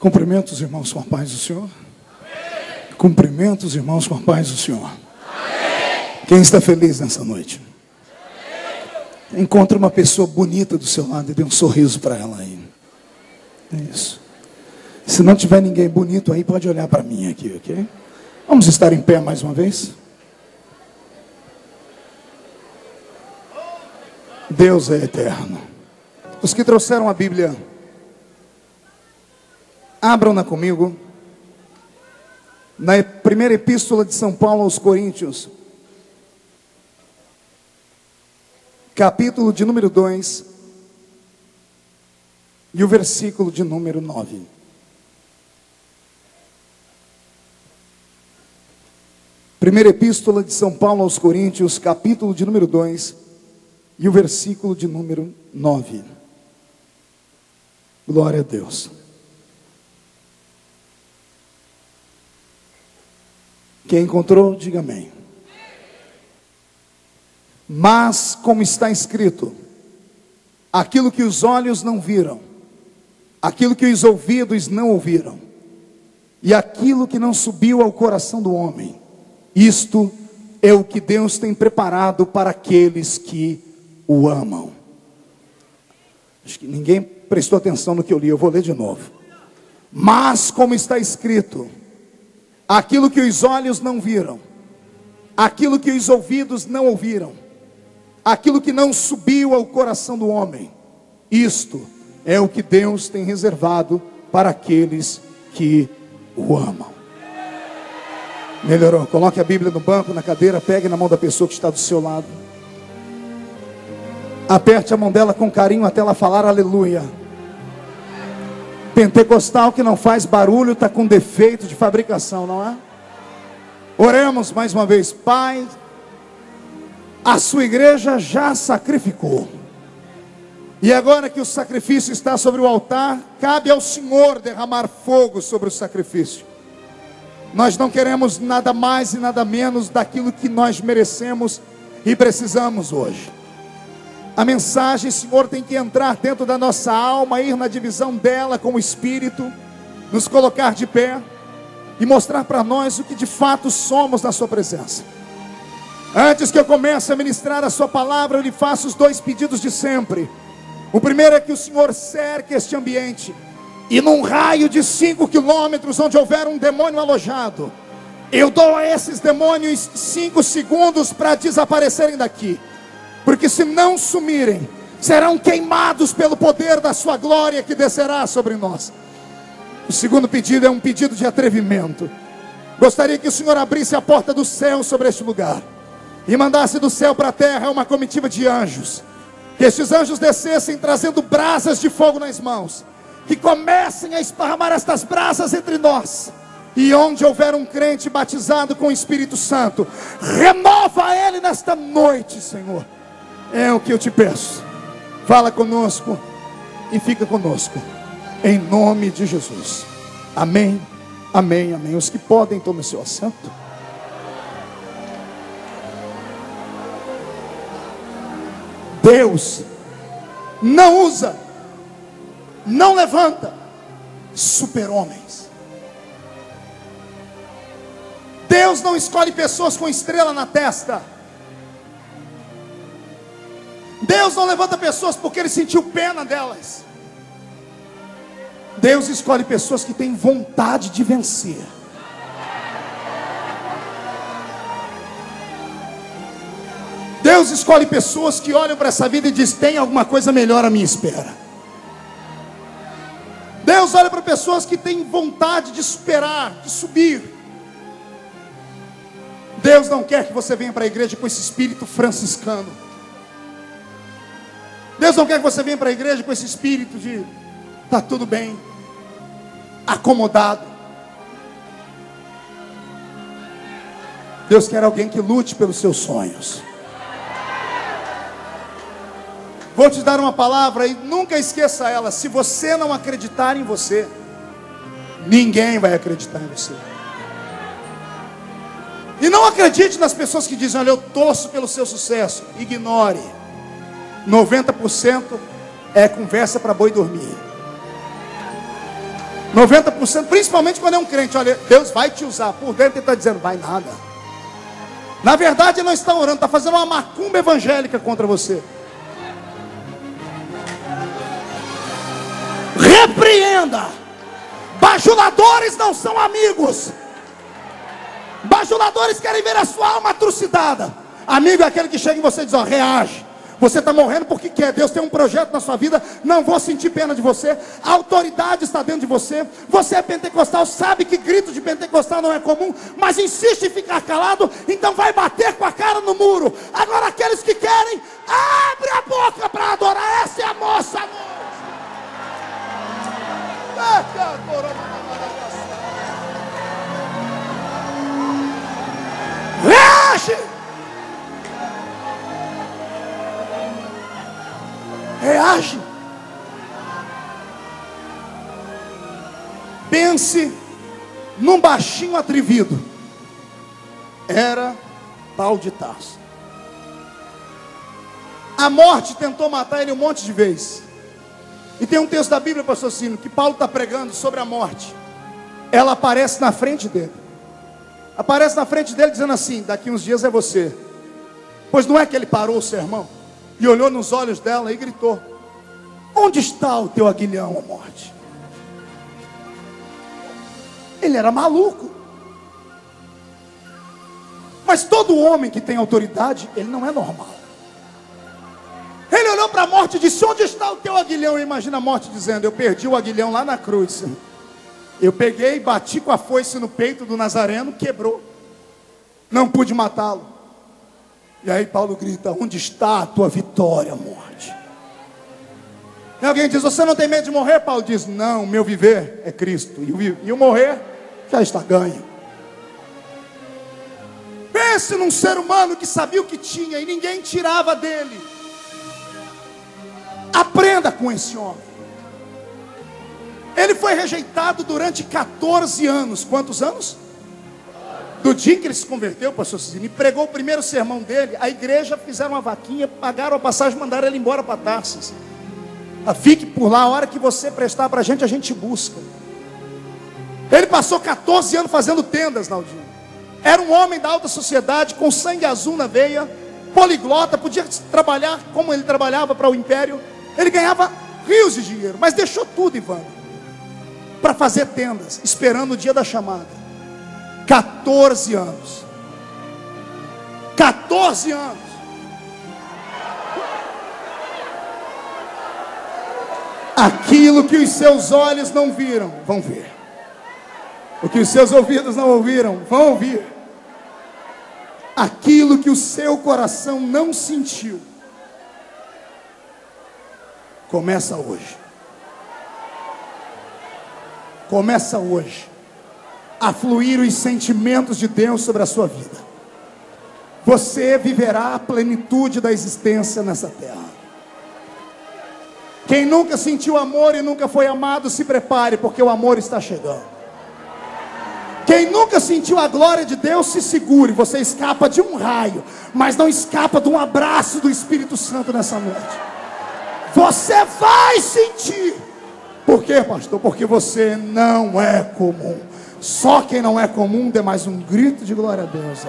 Cumprimento os irmãos com a paz do Senhor. Amém. Cumprimento os irmãos com a paz do Senhor. Amém. Quem está feliz nessa noite? Amém. Encontre uma pessoa bonita do seu lado e dê um sorriso para ela aí. É isso. Se não tiver ninguém bonito aí, pode olhar para mim aqui, ok? Vamos estar em pé mais uma vez? Deus é eterno. Os que trouxeram a Bíblia, abram-na comigo, na primeira epístola de São Paulo aos Coríntios, capítulo de número 2, e o versículo de número 9. Primeira epístola de São Paulo aos Coríntios, capítulo de número 2, e o versículo de número 9. Glória a Deus. Quem encontrou, diga amém. Mas, como está escrito, aquilo que os olhos não viram, aquilo que os ouvidos não ouviram, e aquilo que não subiu ao coração do homem, isto é o que Deus tem preparado para aqueles que o amam. Acho que ninguém prestou atenção no que eu li, eu vou ler de novo. Mas, como está escrito, aquilo que os olhos não viram, aquilo que os ouvidos não ouviram, aquilo que não subiu ao coração do homem, isto é o que Deus tem reservado para aqueles que o amam. Melhorou? Coloque a Bíblia no banco, na cadeira, pegue na mão da pessoa que está do seu lado. Aperte a mão dela com carinho até ela falar aleluia. Pentecostal que não faz barulho está com defeito de fabricação, não é? Oremos mais uma vez. Pai, a sua igreja já sacrificou, e agora que o sacrifício está sobre o altar, cabe ao Senhor derramar fogo sobre o sacrifício. Nós não queremos nada mais e nada menos daquilo que nós merecemos e precisamos hoje. A mensagem, Senhor, tem que entrar dentro da nossa alma, ir na divisão dela com o Espírito, nos colocar de pé e mostrar para nós o que de fato somos na sua presença. Antes que eu comece a ministrar a sua palavra, eu lhe faço os dois pedidos de sempre. O primeiro é que o Senhor cerque este ambiente, e num raio de 5 quilômetros onde houver um demônio alojado, eu dou a esses demônios 5 segundos para desaparecerem daqui. Porque se não sumirem, serão queimados pelo poder da sua glória que descerá sobre nós. O segundo pedido é um pedido de atrevimento. Gostaria que o Senhor abrisse a porta do céu sobre este lugar e mandasse do céu para a terra uma comitiva de anjos. Que estes anjos descessem trazendo brasas de fogo nas mãos, que comecem a esparramar estas brasas entre nós. E onde houver um crente batizado com o Espírito Santo, renova ele nesta noite, Senhor. É o que eu te peço. Fala conosco e fica conosco, em nome de Jesus. Amém, amém, amém. Os que podem, tomem seu assento. Deus não usa, não levanta super-homens. Deus não escolhe pessoas com estrela na testa. Deus não levanta pessoas porque Ele sentiu pena delas. Deus escolhe pessoas que têm vontade de vencer. Deus escolhe pessoas que olham para essa vida e dizem: tem alguma coisa melhor à minha espera. Deus olha para pessoas que têm vontade de superar, de subir. Deus não quer que você venha para a igreja com esse espírito franciscano. Deus não quer que você venha para a igreja com esse espírito de tá tudo bem, acomodado. Deus quer alguém que lute pelos seus sonhos. Vou te dar uma palavra e nunca esqueça ela: se você não acreditar em você, ninguém vai acreditar em você. E não acredite nas pessoas que dizem: olha, eu torço pelo seu sucesso. Ignore. 90% é conversa para boi dormir. 90%, principalmente quando é um crente. Olha, Deus vai te usar. Por dentro ele está dizendo, vai nada. Na verdade ele não está orando, está fazendo uma macumba evangélica contra você. Repreenda. Bajuladores não são amigos. Bajuladores querem ver a sua alma trucidada. Amigo é aquele que chega em você e diz, ó, reage. Você está morrendo porque quer. Deus tem um projeto na sua vida. Não vou sentir pena de você. A autoridade está dentro de você. Você é pentecostal, sabe que grito de pentecostal não é comum, mas insiste em ficar calado. Então vai bater com a cara no muro. Agora aqueles que querem, abre a boca para adorar. Essa é a moça, amor. Reage! Reage! Pense num baixinho atrevido. Era Paulo de Tarso. A morte tentou matar ele um monte de vezes. E tem um texto da Bíblia, pastor Cizinho, que Paulo está pregando sobre a morte. Ela aparece na frente dele. Aparece na frente dele dizendo assim, daqui uns dias é você. Pois não é que ele parou o sermão e olhou nos olhos dela e gritou, onde está o teu aguilhão, ó morte? Ele era maluco. Mas todo homem que tem autoridade, ele não é normal. Ele olhou para a morte e disse, onde está o teu aguilhão? E imagina a morte dizendo, eu perdi o aguilhão lá na cruz. Eu peguei, bati com a foice no peito do Nazareno, quebrou. Não pude matá-lo. E aí Paulo grita, onde está a tua vitória, morte? E alguém diz, você não tem medo de morrer? Paulo diz, não, o meu viver é Cristo. E o morrer já está ganho. Pense num ser humano que sabia o que tinha e ninguém tirava dele. Aprenda com esse homem. Ele foi rejeitado durante 14 anos. Quantos anos? Do dia que ele se converteu, pastor Cizinho, e pregou o primeiro sermão dele, a igreja fizeram uma vaquinha, pagaram a passagem, mandaram ele embora para Tarsas. Fique por lá, a hora que você prestar para a gente busca. Ele passou 14 anos fazendo tendas, Naldinho. Era um homem da alta sociedade, com sangue azul na veia, poliglota, podia trabalhar como ele trabalhava para o império. Ele ganhava rios de dinheiro, mas deixou tudo, Ivan, para fazer tendas, esperando o dia da chamada. 14 anos. 14 anos. Aquilo que os seus olhos não viram, vão ver. O que os seus ouvidos não ouviram, vão ouvir. Aquilo que o seu coração não sentiu, começa hoje. Começa hoje a fluir os sentimentos de Deus sobre a sua vida. Você viverá a plenitude da existência nessa terra. Quem nunca sentiu amor e nunca foi amado, se prepare, porque o amor está chegando. Quem nunca sentiu a glória de Deus, se segure. Você escapa de um raio, mas não escapa de um abraço do Espírito Santo nessa noite. Você vai sentir. Por quê, pastor? Porque você não é comum. Só quem não é comum dê mais um grito de glória a Deus.